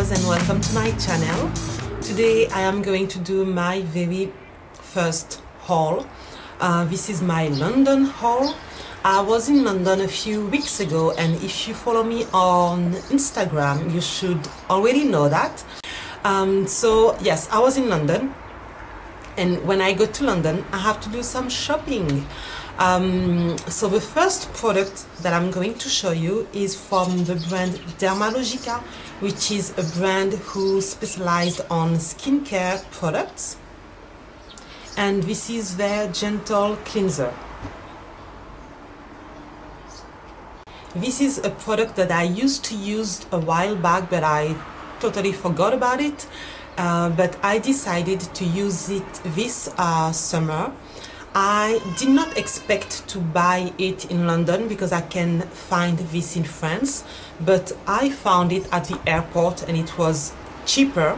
Hellos and welcome to my channel. Today I am going to do my very first haul. This is my London haul. I was in London a few weeks ago, and if you follow me on Instagram you should already know that. So yes, I was in London, and when I go to London I have to do some shopping. So the first product that I'm going to show you is from the brand Dermalogica, which is a brand who specialized on skincare products, and this is their gentle cleanser. This is a product that I used to use a while back, but I totally forgot about it, but I decided to use it this summer. I did not expect to buy it in London because I can find this in France, but I found it at the airport and it was cheaper,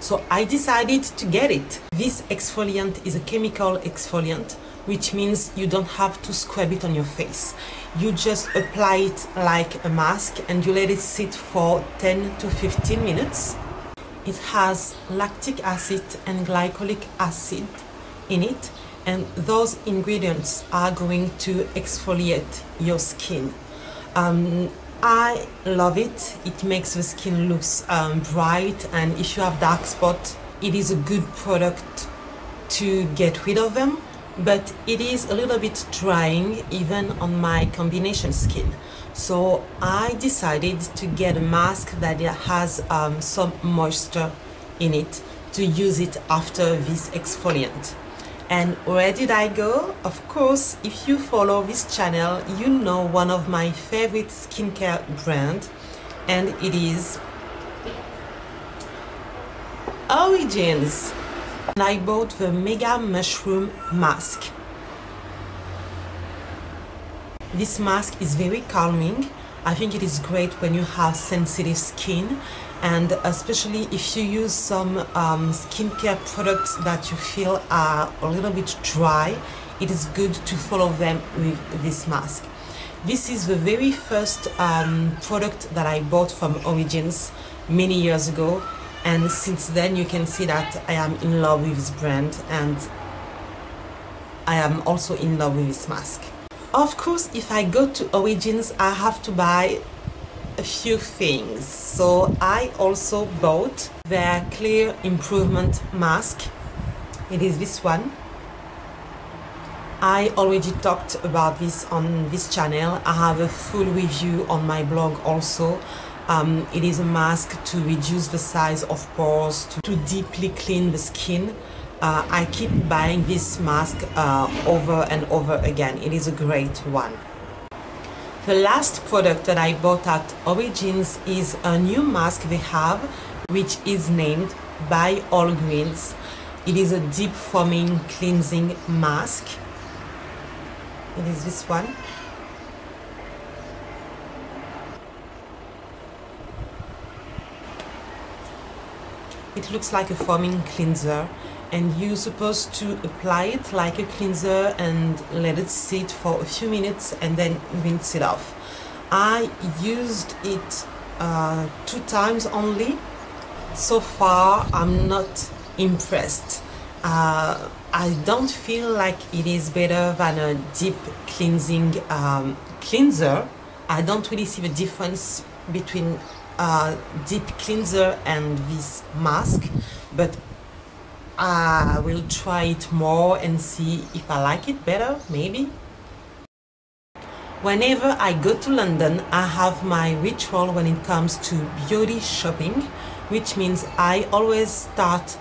so I decided to get it. This exfoliant is a chemical exfoliant, which means you don't have to scrub it on your face. You just apply it like a mask and you let it sit for 10 to 15 minutes. It has lactic acid and glycolic acid in it, and those ingredients are going to exfoliate your skin. I love it. It makes the skin look bright, and if you have dark spots, it is a good product to get rid of them, but it is a little bit drying even on my combination skin. So I decided to get a mask that has some moisture in it to use it after this exfoliant. And where did I go? Of course, if you follow this channel, you know one of my favorite skincare brands, and it is Origins. And I bought the Mega Mushroom Mask. This mask is very calming. I think it is great when you have sensitive skin, and especially if you use some skincare products that you feel are a little bit dry, it is good to follow them with this mask. This is the very first product that I bought from Origins many years ago, and since then you can see that I am in love with this brand, and I am also in love with this mask. Of course, if I go to Origins, I have to buy a few things, so I also bought their Clear Improvement Mask. It is this one. I already talked about this on this channel. I have a full review on my blog also. It is a mask to reduce the size of pores, to deeply clean the skin. I keep buying this mask over and over again. It is a great one. The last product that I bought at Origins is a new mask they have, which is named By All Greens. It is a deep foaming cleansing mask. It is this one. It looks like a foaming cleanser, and you're supposed to apply it like a cleanser and let it sit for a few minutes and then rinse it off. I used it 2 times only. So far I'm not impressed. I don't feel like it is better than a deep cleansing cleanser. I don't really see the difference between deep cleanser and this mask, but I will try it more and see if I like it better, maybe. Whenever I go to London, I have my ritual when it comes to beauty shopping, which means I always start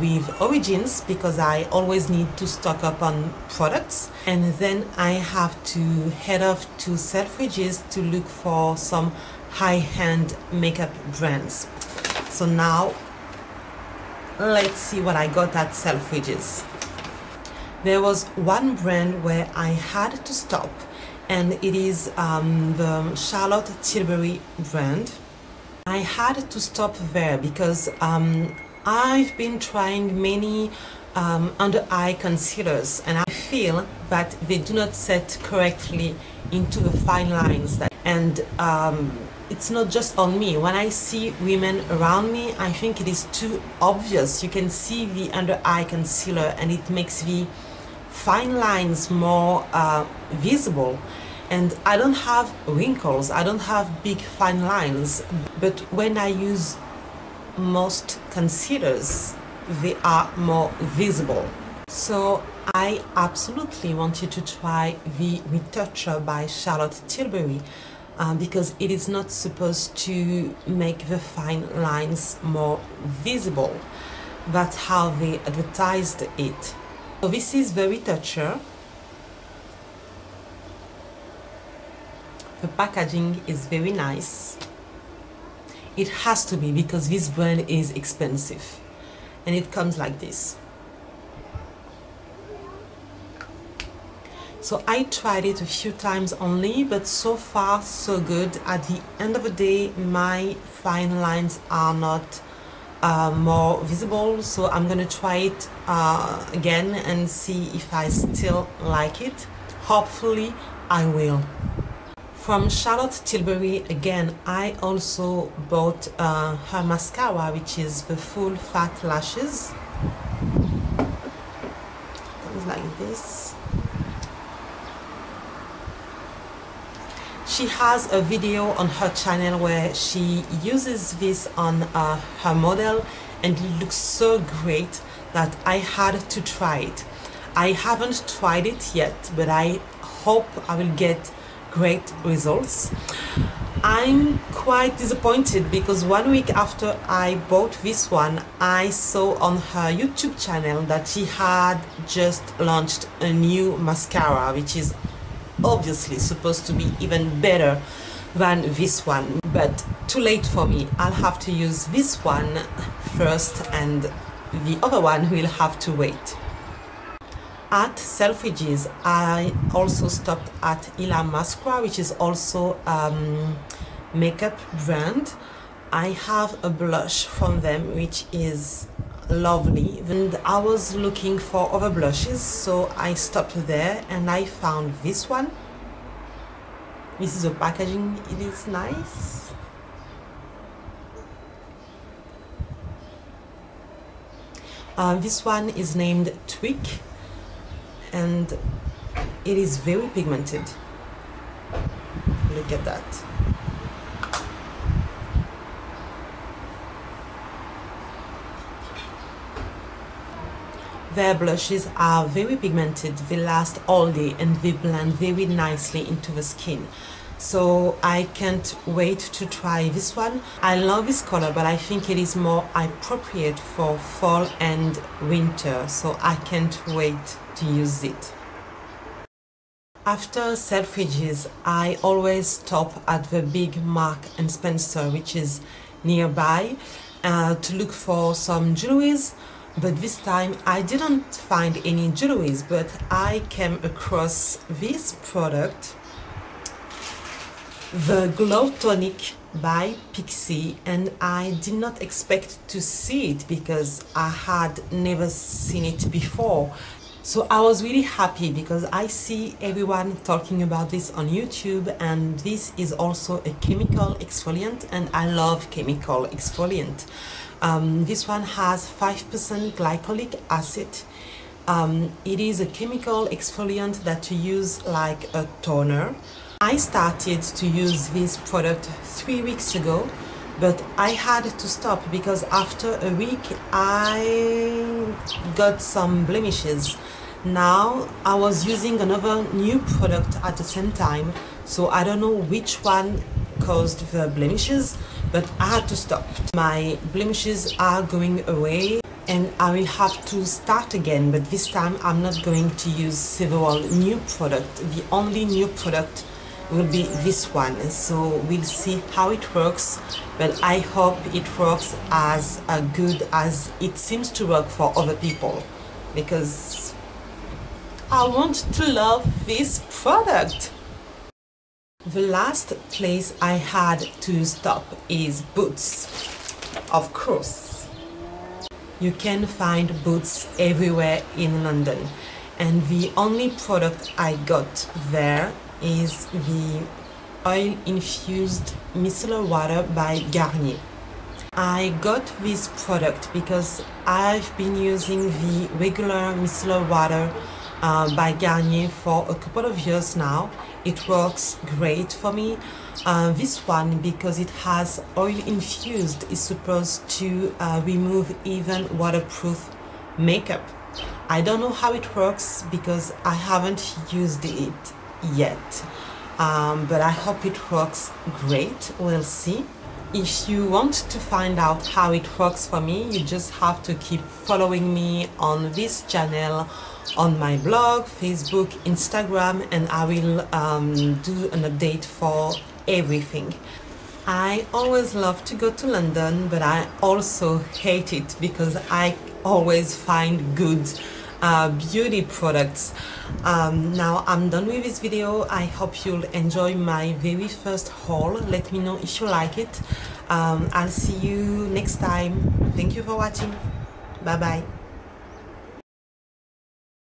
with Origins because I always need to stock up on products, and then I have to head off to Selfridges to look for some high-end makeup brands. So now let's see what I got at Selfridges. There was one brand where I had to stop, and it is the Charlotte Tilbury brand. I had to stop there because I've been trying many under-eye concealers, and I feel that they do not set correctly into the fine lines, and it's not just on me. When I see women around me, I think it is too obvious. You can see the under eye concealer and it makes the fine lines more visible. And I don't have wrinkles, I don't have big fine lines, but when I use most concealers, they are more visible. So I absolutely want you to try the Retoucher by Charlotte Tilbury, because it is not supposed to make the fine lines more visible. That's how they advertised it. So this is the Retoucher. The packaging is very nice. It has to be, because this brand is expensive. And it comes like this. So I tried it a few times only, but so far so good. At the end of the day, my fine lines are not more visible, so I'm gonna try it again and see if I still like it. Hopefully I will. From Charlotte Tilbury again, I also bought her mascara, which is the Full Fat Lashes. It comes like this. She has a video on her channel where she uses this on her model, and it looks so great that I had to try it. I haven't tried it yet, but I hope I will get great results. I'm quite disappointed because 1 week after I bought this one, I saw on her YouTube channel that she had just launched a new mascara, which is obviously supposed to be even better than this one, but too late for me. I'll have to use this one first, and the other one will have to wait. At Selfridges, I also stopped at Illamasqua, which is also makeup brand. I have a blush from them, which is lovely, and I was looking for other blushes, so I stopped there and I found this one. This is the packaging, it is nice. This one is named Tweak, and it is very pigmented. Look at that. Their blushes are very pigmented, they last all day and they blend very nicely into the skin. So I can't wait to try this one. I love this color, but I think it is more appropriate for fall and winter, so I can't wait to use it. After Selfridges, I always stop at the big Marks & Spencer, which is nearby, to look for some jewelries. But this time I didn't find any jewelries, but I came across this product, the Glow Tonic by Pixi, and I did not expect to see it because I had never seen it before. So I was really happy because I see everyone talking about this on YouTube, and this is also a chemical exfoliant, and I love chemical exfoliant. This one has 5% glycolic acid. It is a chemical exfoliant that you use like a toner. I started to use this product 3 weeks ago, but I had to stop because after a week I got some blemishes. Now I was using another new product at the same time, so I don't know which one caused the blemishes, but I had to stop. My blemishes are going away and I will have to start again, but this time I'm not going to use several new products. The only new product will be this one, so we'll see how it works, but I hope it works as good as it seems to work for other people, because I want to love this product. The last place I had to stop is Boots, of course. You can find Boots everywhere in London, and the only product I got there is the Oil Infused Micellar Water by Garnier. I got this product because I've been using the regular micellar water by Garnier for a couple of years now. It works great for me. This one, because it has oil infused, is supposed to remove even waterproof makeup. I don't know how it works because I haven't used it yet, but I hope it works great. We'll see. If you want to find out how it works for me, you just have to keep following me on this channel, on my blog, Facebook, Instagram, and I will do an update for everything. I always love to go to London, but I also hate it because I always find good beauty products. Now I'm done with this video. I hope you'll enjoy my very first haul. Let me know if you like it. I'll see you next time. Thank you for watching. Bye bye.